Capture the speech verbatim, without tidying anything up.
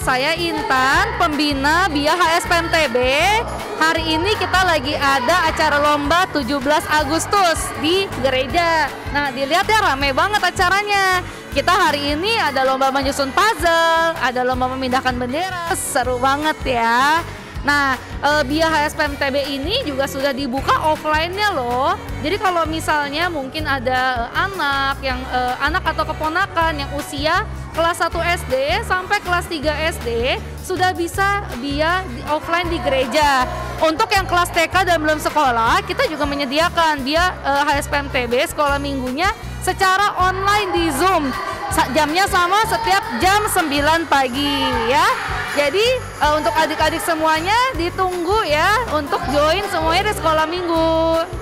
saya Intan, pembina B I A H S P M T B. Hari ini kita lagi ada acara lomba tujuh belas Agustus di gereja. Nah, dilihat ya rame banget acaranya. Kita hari ini ada lomba menyusun puzzle, ada lomba memindahkan bendera, seru banget ya. Nah, B I A H S P M T B ini juga sudah dibuka offline-nya loh. Jadi kalau misalnya mungkin ada anak yang anak atau keponakan yang usia kelas satu S D sampai kelas tiga S D sudah bisa B I A offline di gereja. Untuk yang kelas T K dan belum sekolah, kita juga menyediakan B I A H S P M T B sekolah minggunya secara online di Zoom. Jamnya sama setiap jam sembilan pagi ya. Jadi untuk adik-adik semuanya ditunggu ya untuk join semuanya di sekolah minggu.